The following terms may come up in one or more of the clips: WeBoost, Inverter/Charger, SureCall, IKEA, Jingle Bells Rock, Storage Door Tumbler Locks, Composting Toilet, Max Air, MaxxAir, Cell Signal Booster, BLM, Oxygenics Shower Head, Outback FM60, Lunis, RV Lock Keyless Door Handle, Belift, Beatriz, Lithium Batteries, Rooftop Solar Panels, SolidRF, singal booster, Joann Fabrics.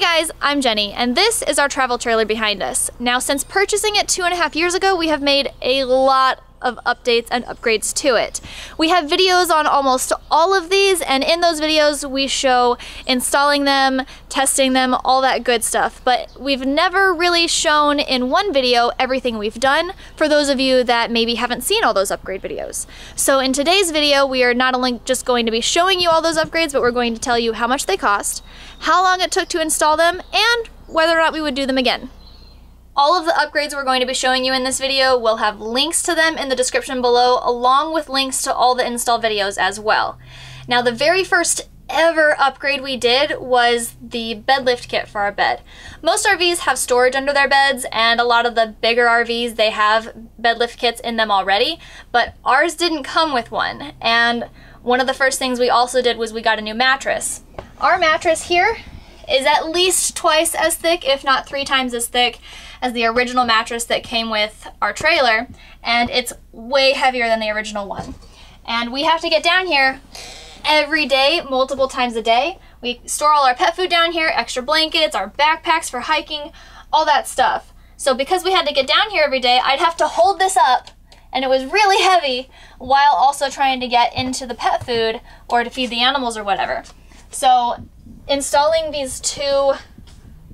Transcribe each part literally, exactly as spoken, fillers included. Hey guys, I'm Jenny, and this is our travel trailer behind us. Now, since purchasing it two and a half years ago, we have made a lot of updates and upgrades to it. We have videos on almost all of these, and in those videos we show installing them, testing them, all that good stuff. But we've never really shown in one video everything we've done for those of you that maybe haven't seen all those upgrade videos. So in today's video, we are not only just going to be showing you all those upgrades, but we're going to tell you how much they cost, how long it took to install them, and whether or not we would do them again. All of the upgrades we're going to be showing you in this video will have links to them in the description below, along with links to all the install videos as well. Now, the very first ever upgrade we did was the bed lift kit for our bed. Most R Vs have storage under their beds, and a lot of the bigger R Vs, they have bed lift kits in them already, but ours didn't come with one. And one of the first things we also did was we got a new mattress. Our mattress here is at least twice as thick, if not three times as thick, as the original mattress that came with our trailer, and it's way heavier than the original one. And we have to get down here every day, multiple times a day. We store all our pet food down here, extra blankets, our backpacks for hiking, all that stuff. So because we had to get down here every day, I'd have to hold this up, and it was really heavy, while also trying to get into the pet food or to feed the animals or whatever. So installing these two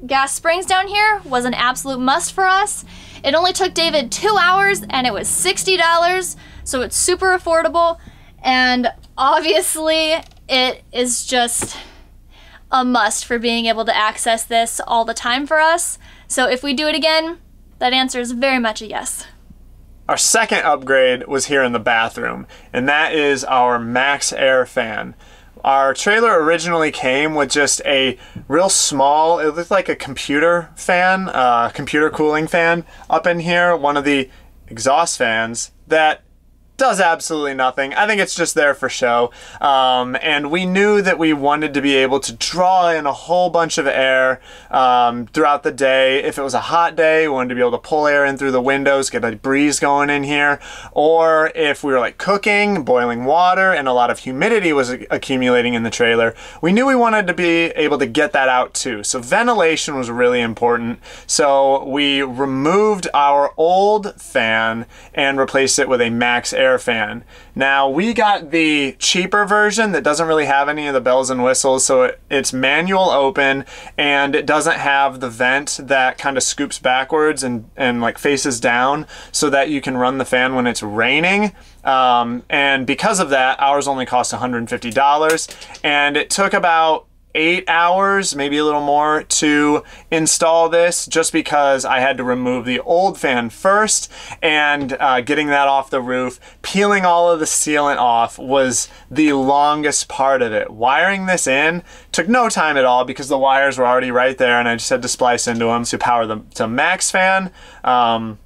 gas springs down here was an absolute must for us. It only took David two hours and it was sixty dollars, so it's super affordable, and obviously it is just a must for being able to access this all the time for us. So if we do it again, that answer is very much a yes. Our second upgrade was here in the bathroom, and that is our Max Air fan. Our trailer originally came with just a real small, it looked like a computer fan, uh, computer cooling fan up in here, one of the exhaust fans that does absolutely nothing. I think it's just there for show. Um, and we knew that we wanted to be able to draw in a whole bunch of air um, throughout the day. If it was a hot day, we wanted to be able to pull air in through the windows, get a breeze going in here. Or if we were like cooking, boiling water, and a lot of humidity was accumulating in the trailer, we knew we wanted to be able to get that out too. So ventilation was really important. So we removed our old fan and replaced it with a Max Air Air fan. Now, we got the cheaper version that doesn't really have any of the bells and whistles, so it, it's manual open, and it doesn't have the vent that kind of scoops backwards and, and like faces down so that you can run the fan when it's raining. Um, and because of that, ours only cost one hundred fifty dollars, and it took about eight hours, maybe a little more, to install this, just because I had to remove the old fan first, and uh, getting that off the roof, peeling all of the sealant off was the longest part of it. Wiring this in took no time at all because the wires were already right there, and I just had to splice into them to power the to Max fan. Um,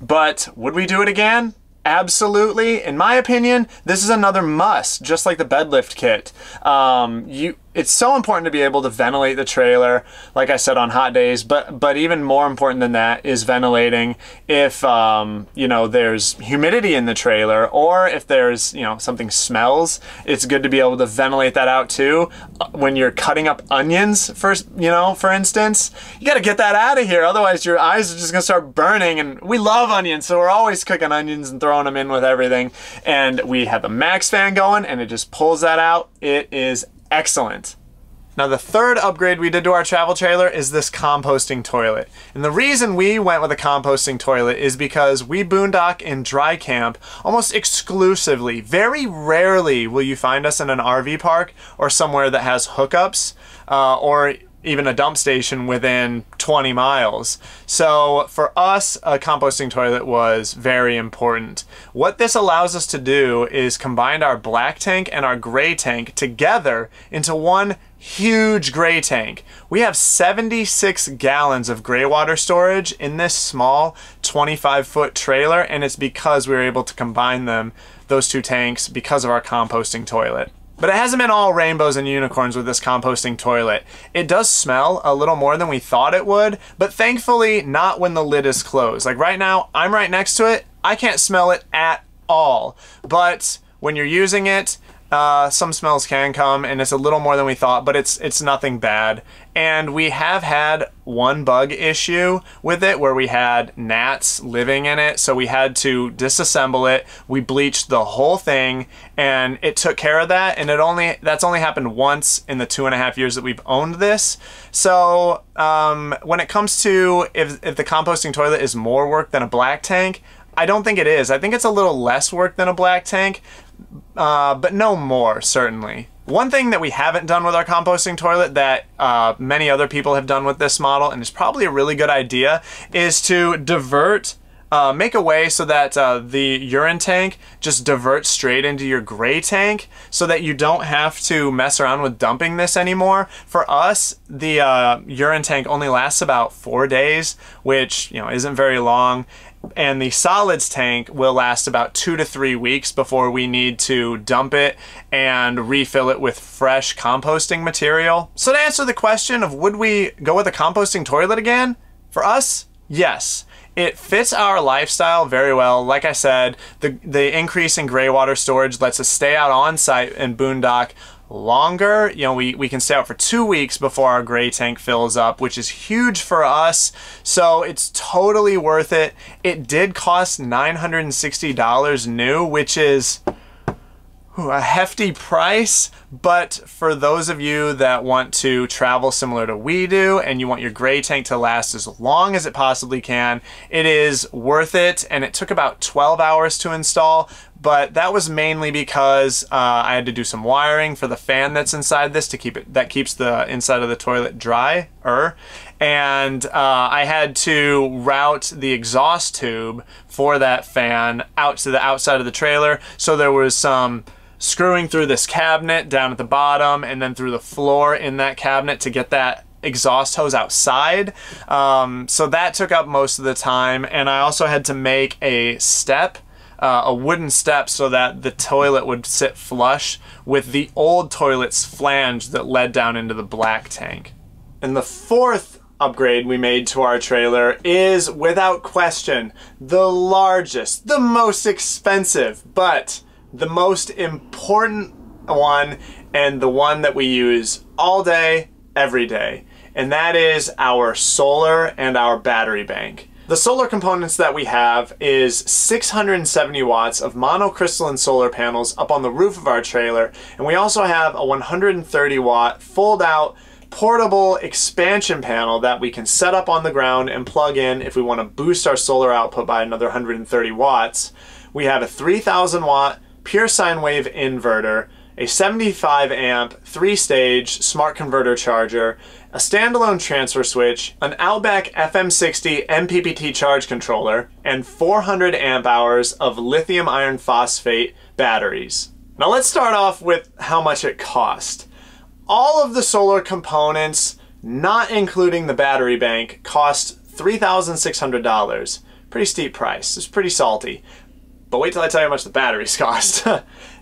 but would we do it again? Absolutely. In my opinion, this is another must, just like the bed lift kit. Um, you, it's so important to be able to ventilate the trailer, like I said, on hot days, but but even more important than that is ventilating if, um, you know, there's humidity in the trailer, or if there's, you know, something smells. It's good to be able to ventilate that out too. When you're cutting up onions, for, you know, for instance, you got to get that out of here. Otherwise, your eyes are just going to start burning, and we love onions, so we're always cooking onions and throwing them in with everything, and we have the Max fan going, and it just pulls that out. It is excellent. Now, the third upgrade we did to our travel trailer is this composting toilet. And the reason we went with a composting toilet is because we boondock in dry camp almost exclusively. Very rarely will you find us in an R V park or somewhere that has hookups uh, or even a dump station within twenty miles. So for us, a composting toilet was very important. What this allows us to do is combine our black tank and our gray tank together into one huge gray tank. We have seventy-six gallons of gray water storage in this small twenty-five foot trailer, and it's because we were able to combine them, those two tanks, because of our composting toilet. But it hasn't been all rainbows and unicorns with this composting toilet. It does smell a little more than we thought it would, but thankfully not when the lid is closed. Like right now, I'm right next to it. I can't smell it at all. But when you're using it, Uh, some smells can come, and it's a little more than we thought, but it's it's nothing bad. And we have had one bug issue with it where we had gnats living in it, so we had to disassemble it. We bleached the whole thing, and it took care of that. And it only that's only happened once in the two and a half years that we've owned this. So um, when it comes to if, if the composting toilet is more work than a black tank, I don't think it is. I think it's a little less work than a black tank. Uh, but no more, certainly. One thing that we haven't done with our composting toilet that uh, many other people have done with this model, and it's probably a really good idea, is to divert, uh, make a way so that uh, the urine tank just diverts straight into your gray tank so that you don't have to mess around with dumping this anymore. For us, the uh, urine tank only lasts about four days, which, you know, isn't very long. And the solids tank will last about two to three weeks before we need to dump it and refill it with fresh composting material. So to answer the question of would we go with a composting toilet again? For us, yes. It fits our lifestyle very well. Like I said, the, the increase in gray water storage lets us stay out on site and boondock longer. You know, we, we can stay out for two weeks before our gray tank fills up, which is huge for us. So it's totally worth it. It did cost nine hundred sixty dollars new, which is a hefty price, but for those of you that want to travel similar to we do and you want your gray tank to last as long as it possibly can, it is worth it. And it took about twelve hours to install, but that was mainly because uh, I had to do some wiring for the fan that's inside this to keep it, that keeps the inside of the toilet drier. And uh, I had to route the exhaust tube for that fan out to the outside of the trailer. So there was some screwing through this cabinet down at the bottom and then through the floor in that cabinet to get that exhaust hose outside. Um, so that took up most of the time. And I also had to make a step Uh, a wooden step so that the toilet would sit flush with the old toilet's flange that led down into the black tank. And the fourth upgrade we made to our trailer is, without question, the largest, the most expensive, but the most important one, and the one that we use all day, every day. And that is our solar and our battery bank. The solar components that we have is six hundred seventy watts of monocrystalline solar panels up on the roof of our trailer. And we also have a one hundred thirty watt fold out portable expansion panel that we can set up on the ground and plug in if we want to boost our solar output by another one hundred thirty watts. We have a three thousand watt pure sine wave inverter, a seventy-five amp, three-stage smart converter charger, a standalone transfer switch, an Outback F M sixty M P P T charge controller, and four hundred amp hours of lithium iron phosphate batteries. Now let's start off with how much it cost. All of the solar components, not including the battery bank, cost three thousand six hundred dollars. Pretty steep price, it's pretty salty. But wait till I tell you how much the batteries cost.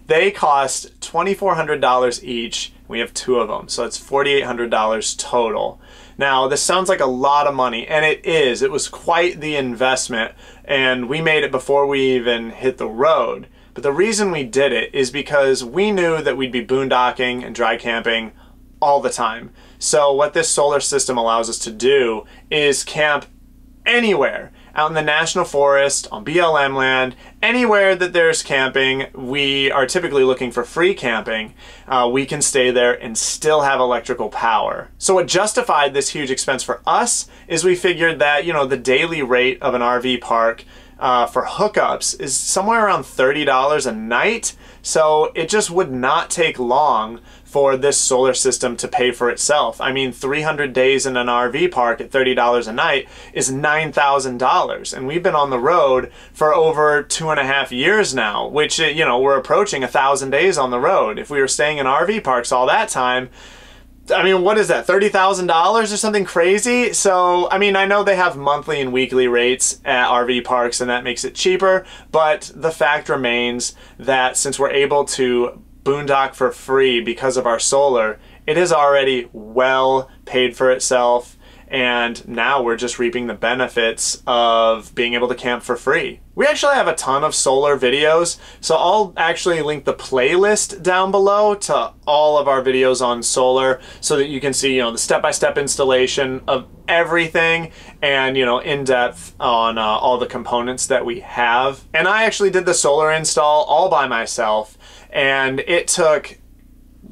They cost twenty-four hundred dollars each. We have two of them, so it's forty-eight hundred dollars total. Now, this sounds like a lot of money, and it is. It was quite the investment, and we made it before we even hit the road. But the reason we did it is because we knew that we'd be boondocking and dry camping all the time. So what this solar system allows us to do is camp anywhere. Out in the national forest, on B L M land, anywhere that there's camping, we are typically looking for free camping. Uh, we can stay there and still have electrical power. So what justified this huge expense for us is we figured that, you know, the daily rate of an R V park uh, for hookups is somewhere around thirty dollars a night. So it just would not take long for this solar system to pay for itself. I mean, three hundred days in an R V park at thirty dollars a night is nine thousand dollars. And we've been on the road for over two and a half years now, which, you know, we're approaching one thousand days on the road. If we were staying in R V parks all that time, I mean, what is that, thirty thousand dollars or something crazy? So, I mean, I know they have monthly and weekly rates at R V parks and that makes it cheaper, but the fact remains that since we're able to boondock for free because of our solar, it is already well paid for itself. and now we're just reaping the benefits of being able to camp for free. We actually have a ton of solar videos, so I'll actually link the playlist down below to all of our videos on solar so that you can see, you know, the step-by-step installation of everything and, you know, in depth on uh, all the components that we have. And I actually did the solar install all by myself, and it took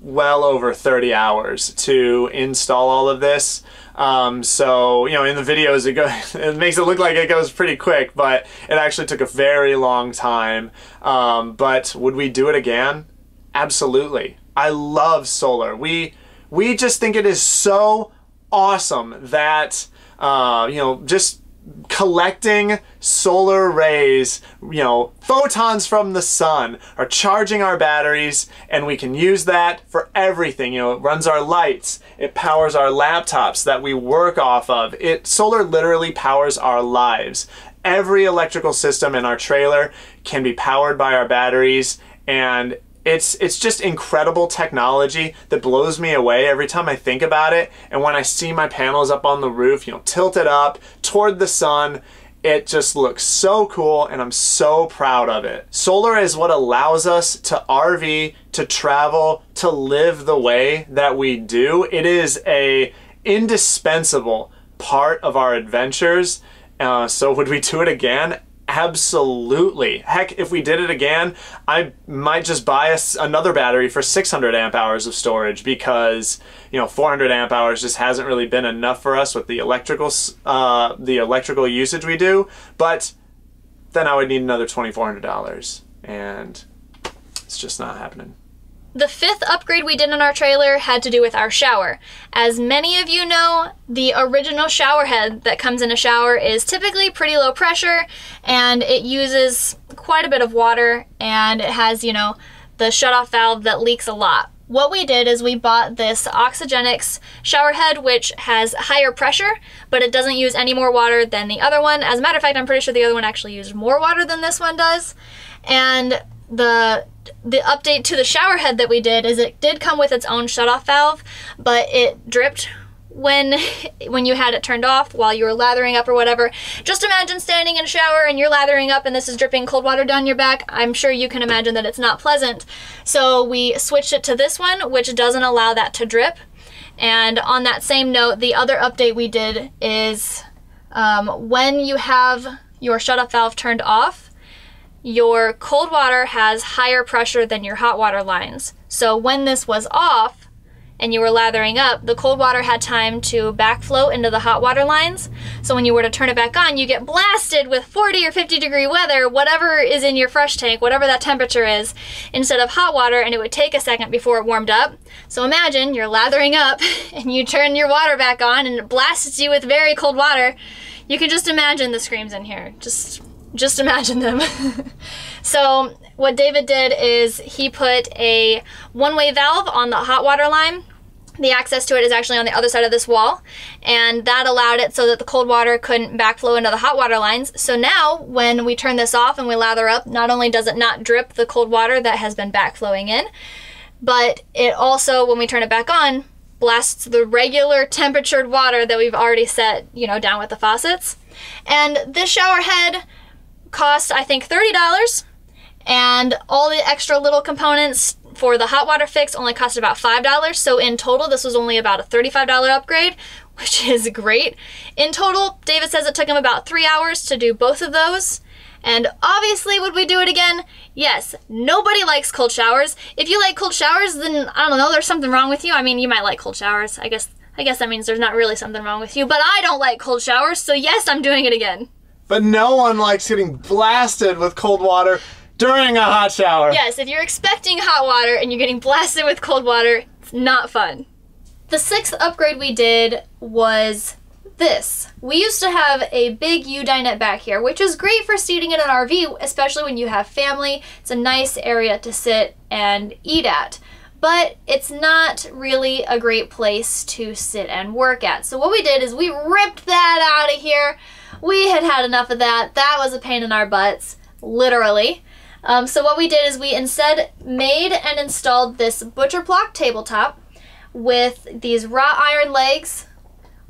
well over thirty hours to install all of this. Um, so, you know, in the videos, it, go, it makes it look like it goes pretty quick, but it actually took a very long time. Um, but would we do it again? Absolutely. I love solar. We, we just think it is so awesome that, uh, you know, just collecting solar rays, you know, photons from the sun are charging our batteries, and we can use that for everything. You know, it runs our lights, it powers our laptops that we work off of. It, solar literally powers our lives. Every electrical system in our trailer can be powered by our batteries, and It's, it's just incredible technology that blows me away every time I think about it. And when I see my panels up on the roof, you know, tilted up toward the sun, it just looks so cool, and I'm so proud of it. Solar is what allows us to R V, to travel, to live the way that we do. It is an indispensable part of our adventures. Uh, so would we do it again? Absolutely. Heck, if we did it again, I might just buy a, another battery for six hundred amp hours of storage, because, you know, four hundred amp hours just hasn't really been enough for us with the electrical uh, the electrical usage we do. But then I would need another twenty-four hundred dollars, and it's just not happening. The fifth upgrade we did in our trailer had to do with our shower. As many of you know, the original shower head that comes in a shower is typically pretty low pressure, and it uses quite a bit of water, and it has, you know, the shutoff valve that leaks a lot. What we did is we bought this Oxygenics Shower Head, which has higher pressure, but it doesn't use any more water than the other one. As a matter of fact, I'm pretty sure the other one actually used more water than this one does. And the the update to the shower head that we did is it did come with its own shutoff valve, but it dripped when when you had it turned off while you were lathering up or whatever. Just imagine standing in a shower and you're lathering up and this is dripping cold water down your back. I'm sure you can imagine that it's not pleasant. So we switched it to this one, which doesn't allow that to drip. And on that same note, the other update we did is um, when you have your shutoff valve turned off, your cold water has higher pressure than your hot water lines. So when this was off and you were lathering up, the cold water had time to backflow into the hot water lines. So when you were to turn it back on, you get blasted with forty or fifty degree weather, whatever is in your fresh tank, whatever that temperature is, instead of hot water, and it would take a second before it warmed up. So imagine you're lathering up and you turn your water back on and it blasts you with very cold water. You can just imagine the screams in here. Just Just imagine them. So what David did is he put a one-way valve on the hot water line. The access to it is actually on the other side of this wall, and that allowed it so that the cold water couldn't backflow into the hot water lines. So now when we turn this off and we lather up, not only does it not drip the cold water that has been backflowing in, but it also, when we turn it back on, blasts the regular temperatured water that we've already set, you know, down with the faucets. And this shower head cost, I think, thirty dollars, and all the extra little components for the hot water fix only cost about five dollars. So in total, this was only about a thirty-five dollar upgrade, which is great. In total, David says it took him about three hours to do both of those. And obviously, would we do it again? Yes. Nobody likes cold showers. If you like cold showers, then I don't know, there's something wrong with you. I mean, you might like cold showers. I guess, I guess that means there's not really something wrong with you, but I don't like cold showers. So yes, I'm doing it again. But no one likes getting blasted with cold water during a hot shower. Yes, if you're expecting hot water and you're getting blasted with cold water, it's not fun. The sixth upgrade we did was this. We used to have a big U dinette back here, which is great for seating in an R V, especially when you have family. It's a nice area to sit and eat at, but it's not really a great place to sit and work at. So what we did is we ripped that out of here. We had had enough of that. That was a pain in our butts, literally. Um, so what we did is we instead made and installed this butcher block tabletop with these wrought iron legs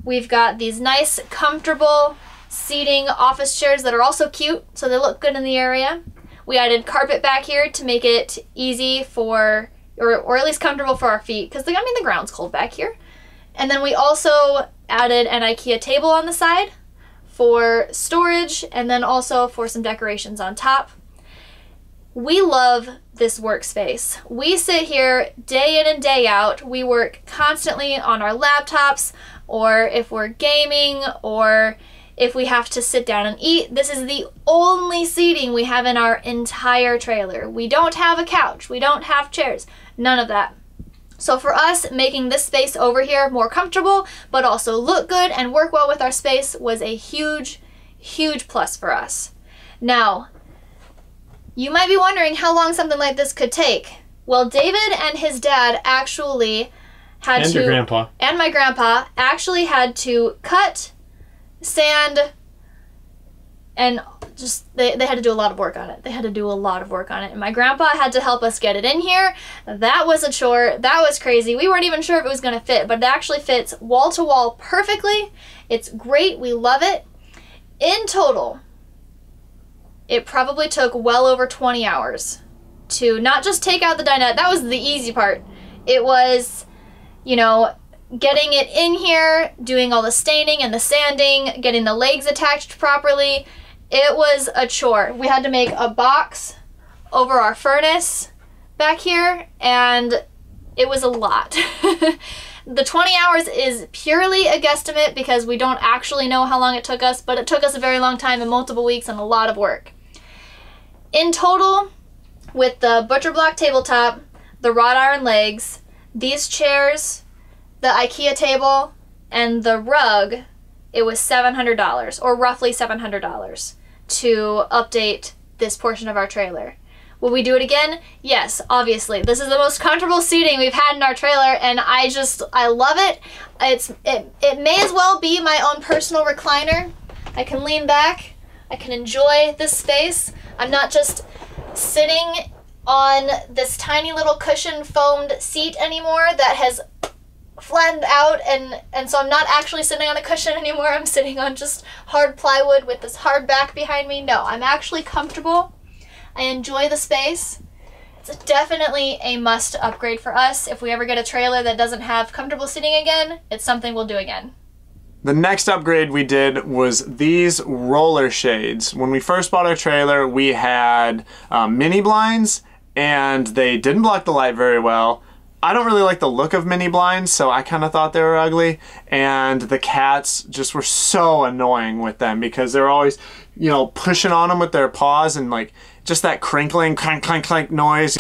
We've got these nice, comfortable seating office chairs that are also cute, so they look good in the area. We added carpet back here to make it easy for, or, or at least comfortable for our feet, because I mean the ground's cold back here. And then we also added an IKEA table on the side for storage, and then also for some decorations on top. We love this workspace. We sit here day in and day out. We work constantly on our laptops, or if we're gaming, or if we have to sit down and eat. This is the only seating we have in our entire trailer. We don't have a couch. We don't have chairs. None of that. So for us, making this space over here more comfortable, but also look good and work well with our space, was a huge, huge plus for us. Now, you might be wondering how long something like this could take. Well, David and his dad actually had to... And your grandpa. And my grandpa actually had to cut, sand, and just they, they had to do a lot of work on it. They had to do a lot of work on it. And my grandpa had to help us get it in here. That was a chore. That was crazy. We weren't even sure if it was going to fit, but it actually fits wall to wall perfectly. It's great. We love it. In total, it probably took well over twenty hours to not just take out the dinette. That was the easy part. It was, you know, getting it in here, doing all the staining and the sanding, getting the legs attached properly. It was a chore. We had to make a box over our furnace back here, and it was a lot. The twenty hours is purely a guesstimate because we don't actually know how long it took us, but it took us a very long time and multiple weeks and a lot of work. In total, with the butcher block tabletop, the wrought iron legs, these chairs, the IKEA table, and the rug, it was seven hundred dollars, or roughly seven hundred dollars, to update this portion of our trailer. Will we do it again? Yes, obviously. This is the most comfortable seating we've had in our trailer, and I just, I love it. It's, it, it may as well be my own personal recliner. I can lean back. I can enjoy this space. I'm not just sitting on this tiny little cushion foamed seat anymore that has flattened out, and and so I'm not actually sitting on a cushion anymore. I'm sitting on just hard plywood with this hard back behind me. No, I'm actually comfortable. I enjoy the space. It's definitely a must upgrade for us. If we ever get a trailer that doesn't have comfortable seating again, it's something we'll do again. The next upgrade we did was these roller shades. When we first bought our trailer, we had uh, mini blinds, and they didn't block the light very well. I don't really like the look of mini blinds, so I kind of thought they were ugly, and the cats just were so annoying with them because they're always, you know, pushing on them with their paws, and like just that crinkling clank clank clank noise.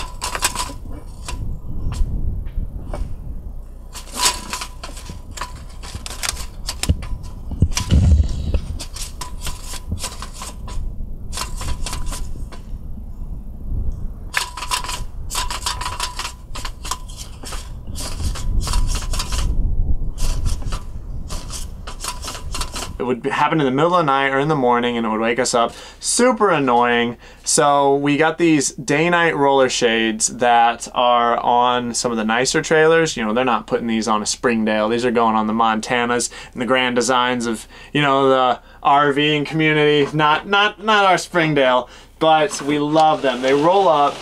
It would happen in the middle of the night or in the morning, and it would wake us up. Super annoying. So we got these Day/Night Roller Shades that are on some of the nicer trailers. You know, they're not putting these on a Springdale. These are going on the Montanas and the Grand Designs of, you know, the RVing community. Not, not, not our Springdale, but we love them. They roll up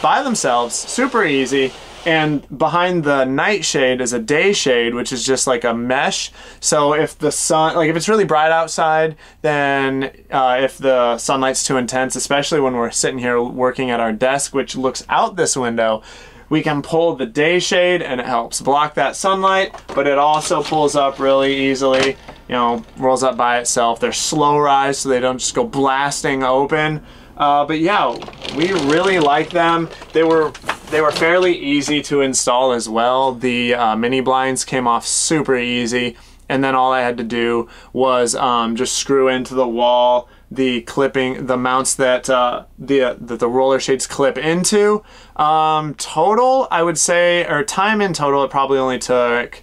by themselves, super easy. And behind the night shade is a day shade, which is just like a mesh. So if the sun, like if it's really bright outside, then uh, if the sunlight's too intense, especially when we're sitting here working at our desk, which looks out this window, we can pull the day shade and it helps block that sunlight, but it also pulls up really easily, you know, rolls up by itself. They're slow rise, so they don't just go blasting open. Uh, but yeah, we really like them. They were They were fairly easy to install as well. The uh, mini blinds came off super easy, and then all I had to do was um, just screw into the wall the clipping, the mounts that uh, the uh, that the roller shades clip into. Um, total, I would say, or time in total, it probably only took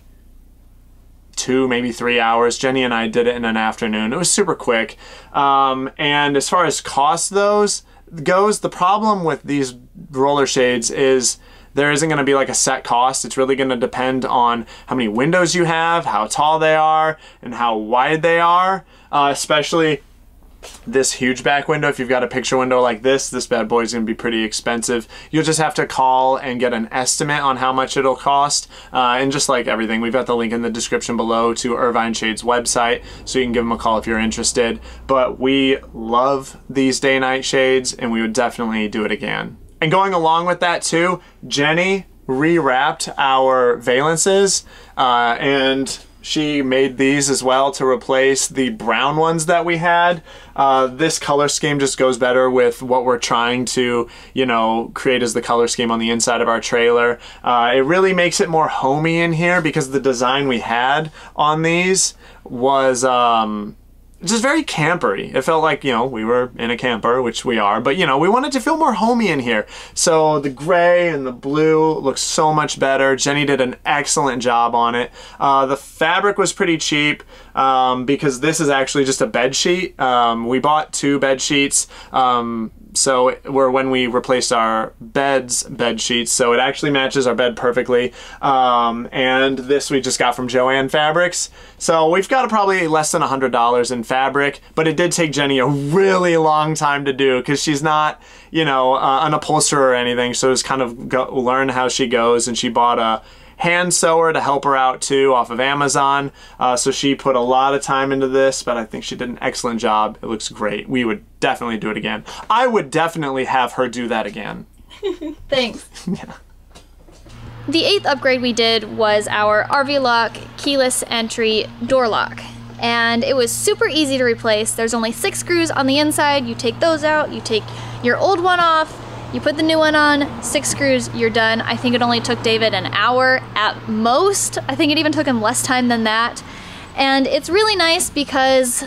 two, maybe three hours. Jenny and I did it in an afternoon. It was super quick. Um, and as far as cost, those. goes, the problem with these roller shades is there isn't gonna be like a set cost. It's really gonna depend on how many windows you have, how tall they are, and how wide they are, uh, especially this huge back window. If you've got a picture window like this, this bad boy is going to be pretty expensive. You'll just have to call and get an estimate on how much it'll cost. Uh, and just like everything, we've got the link in the description below to Irvine Shade's website, so you can give them a call if you're interested. But we love these day-night shades, and we would definitely do it again. And going along with that too, Jenny rewrapped our valences, uh, and she made these as well to replace the brown ones that we had. Uh, this color scheme just goes better with what we're trying to, you know, create as the color scheme on the inside of our trailer. Uh, it really makes it more homey in here, because the design we had on these was um, just very campery. It felt like, you know, we were in a camper, which we are, but you know, we wanted to feel more homey in here. So the gray and the blue looks so much better. Jenny did an excellent job on it. Uh, the fabric was pretty cheap, um, because this is actually just a bed sheet. Um, we bought two bed sheets. Um, So it, we're when we replaced our bed's bed sheets, so it actually matches our bed perfectly. Um, and this we just got from Joann Fabrics. So we've got probably less than one hundred dollars in fabric, but it did take Jenny a really long time to do, because she's not, you know, uh, an upholsterer or anything. So it's kind of go, learn how she goes, and she bought a hand sewer to help her out too off of Amazon. Uh, so she put a lot of time into this, but I think she did an excellent job. It looks great. We would definitely do it again. I would definitely have her do that again. Thanks. Yeah. The eighth upgrade we did was our R V Lock Keyless Entry Door Lock. And it was super easy to replace. There's only six screws on the inside. You take those out, you take your old one off, you put the new one on, six screws, you're done. I think it only took David an hour at most. I think it even took him less time than that. And it's really nice, because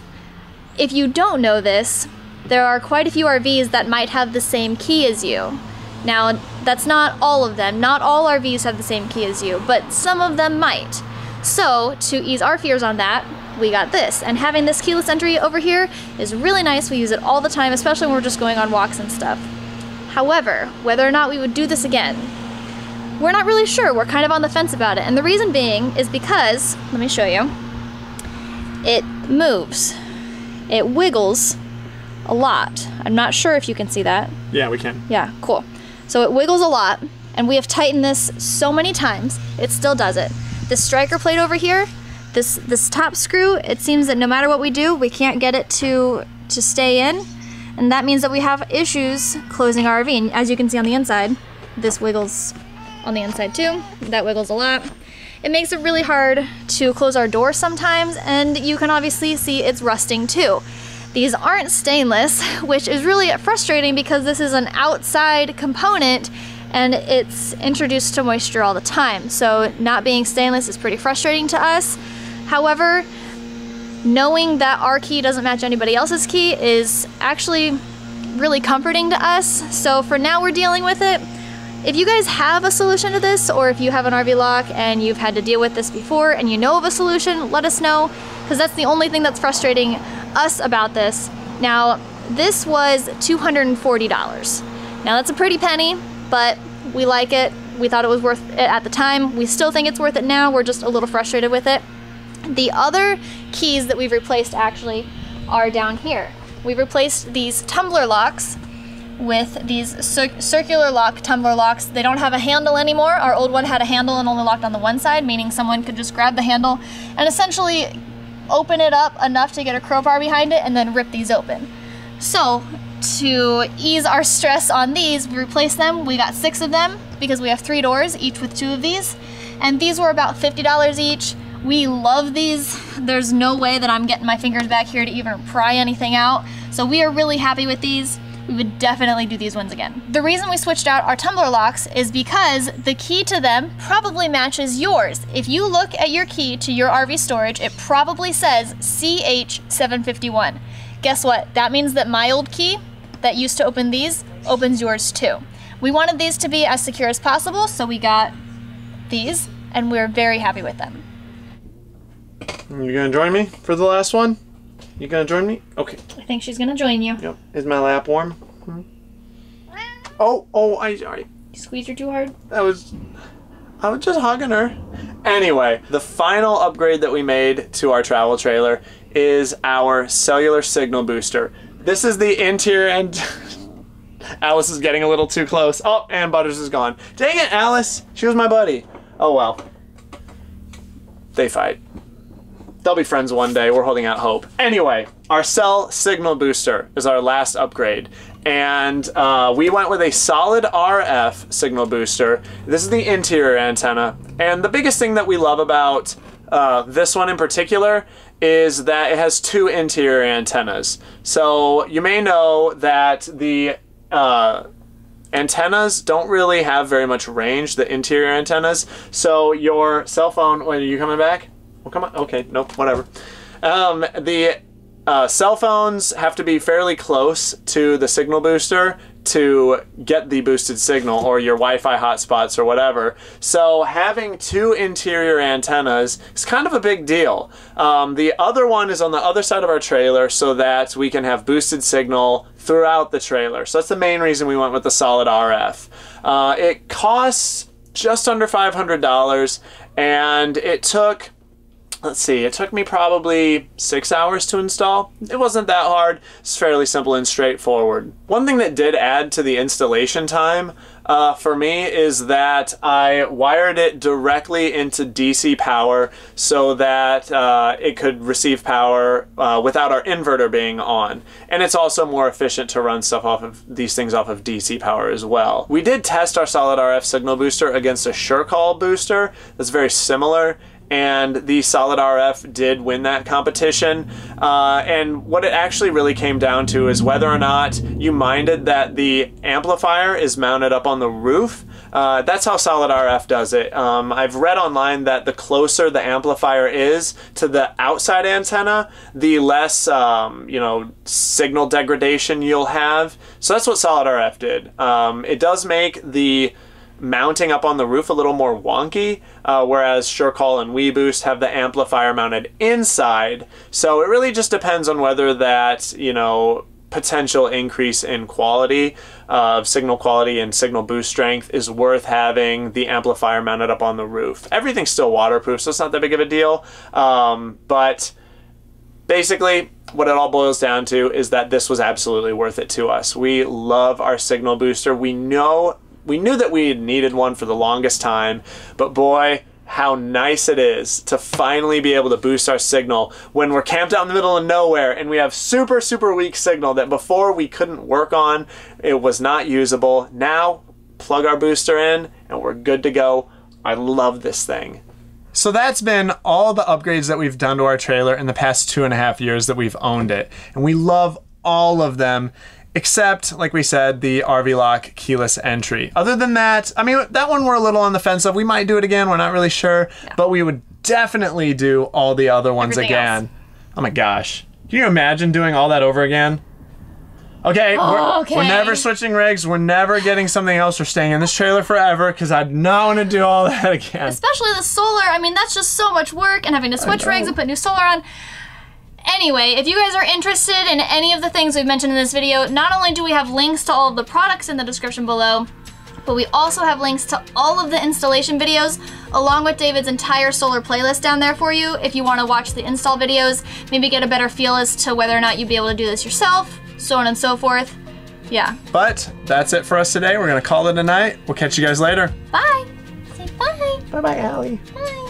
if you don't know this, there are quite a few R Vs that might have the same key as you. Now, that's not all of them. Not all R Vs have the same key as you, but some of them might. So to ease our fears on that, we got this. And having this keyless entry over here is really nice. We use it all the time, especially when we're just going on walks and stuff. However, whether or not we would do this again, we're not really sure. We're kind of on the fence about it. And the reason being is because, let me show you, it moves. It wiggles a lot. I'm not sure if you can see that. Yeah, we can. Yeah, cool. So it wiggles a lot, and we have tightened this so many times, it still does it. This striker plate over here, this, this top screw, it seems that no matter what we do, we can't get it to, to stay in. And that means that we have issues closing our R V. And as you can see on the inside, this wiggles on the inside too. That wiggles a lot. It makes it really hard to close our door sometimes, and you can obviously see it's rusting too. These aren't stainless, which is really frustrating, because this is an outside component and it's introduced to moisture all the time. So not being stainless is pretty frustrating to us. However, knowing that our key doesn't match anybody else's key is actually really comforting to us. So for now, we're dealing with it. If you guys have a solution to this, or if you have an R V lock and you've had to deal with this before and you know of a solution, let us know, because that's the only thing that's frustrating us about this. Now, this was two hundred forty dollars. Now that's a pretty penny, but we like it. We thought it was worth it at the time. We still think it's worth it now. We're just a little frustrated with it. The other keys that we've replaced actually are down here. We've replaced these tumbler locks with these cir circular lock tumbler locks. They don't have a handle anymore. Our old one had a handle and only locked on the one side, meaning someone could just grab the handle and essentially open it up enough to get a crowbar behind it and then rip these open. So to ease our stress on these, we replaced them. We got six of them because we have three doors, each with two of these. And these were about fifty dollars each. We love these. There's no way that I'm getting my fingers back here to even pry anything out. So we are really happy with these. We would definitely do these ones again. The reason we switched out our tumbler locks is because the key to them probably matches yours. If you look at your key to your R V storage, it probably says C H seven fifty-one. Guess what? That means that my old key that used to open these opens yours too. We wanted these to be as secure as possible, so we got these, and we're very happy with them. You gonna join me for the last one? You gonna join me? Okay. I think she's gonna join you. Yep. Is my lap warm? Hmm. Oh, oh, I, sorry. You squeezed her too hard? I was, I was just hugging her. Anyway, the final upgrade that we made to our travel trailer is our cellular signal booster. This is the interior and Alice is getting a little too close. Oh, and Butters is gone. Dang it, Alice. She was my buddy. Oh, well. They fight. They'll be friends one day. We're holding out hope. Anyway, our cell signal booster is our last upgrade. And uh, we went with a SolidRF signal booster. This is the interior antenna. And the biggest thing that we love about uh, this one in particular is that it has two interior antennas. So you may know that the uh, antennas don't really have very much range, the interior antennas. So your cell phone, wait, are you coming back? Well, come on, okay, nope, whatever. Um, the uh, cell phones have to be fairly close to the signal booster to get the boosted signal or your Wi-Fi hotspots or whatever. So having two interior antennas is kind of a big deal. Um, the other one is on the other side of our trailer so that we can have boosted signal throughout the trailer. So that's the main reason we went with the SolidRF. Uh, it costs just under five hundred dollars and it took, let's see, it took me probably six hours to install. It wasn't that hard. It's fairly simple and straightforward. One thing that did add to the installation time uh, for me is that I wired it directly into D C power so that uh, it could receive power uh, without our inverter being on. And it's also more efficient to run stuff off of these things off of D C power as well. We did test our SolidRF signal booster against a SureCall booster that's very similar. And the SolidRF did win that competition. Uh, and what it actually really came down to is whether or not you minded that the amplifier is mounted up on the roof. Uh, that's how SolidRF does it. Um, I've read online that the closer the amplifier is to the outside antenna, the less um, you know, signal degradation you'll have. So that's what SolidRF did. Um, it does make the mounting up on the roof a little more wonky, uh, whereas SureCall and WeBoost have the amplifier mounted inside. So it really just depends on whether that, you know, potential increase in quality of uh, signal quality and signal boost strength is worth having the amplifier mounted up on the roof. Everything's still waterproof, so it's not that big of a deal. Um, but basically, what it all boils down to is that this was absolutely worth it to us. We love our signal booster. We know We knew that we needed one for the longest time, but boy, how nice it is to finally be able to boost our signal when we're camped out in the middle of nowhere and we have super, super weak signal that before we couldn't work on, it was not usable. Now, plug our booster in and we're good to go. I love this thing. So that's been all the upgrades that we've done to our trailer in the past two and a half years that we've owned it. And we love all of them. Except, like we said, the R V Lock Keyless Entry. Other than that, I mean, that one we're a little on the fence of. We might do it again, we're not really sure. No. But we would definitely do all the other ones Everything again. Else. Oh my gosh. Can you imagine doing all that over again? Okay, oh, we're, okay, we're never switching rigs. We're never getting something else. We're staying in this trailer forever because I do not want to do all that again. Especially the solar. I mean, that's just so much work and having to switch rigs and put new solar on. Anyway, if you guys are interested in any of the things we've mentioned in this video, not only do we have links to all of the products in the description below, but we also have links to all of the installation videos, along with David's entire solar playlist down there for you if you want to watch the install videos, maybe get a better feel as to whether or not you'd be able to do this yourself, so on and so forth. Yeah. But that's it for us today. We're going to call it a night. We'll catch you guys later. Bye. Say bye. Bye-bye, Allie. Bye.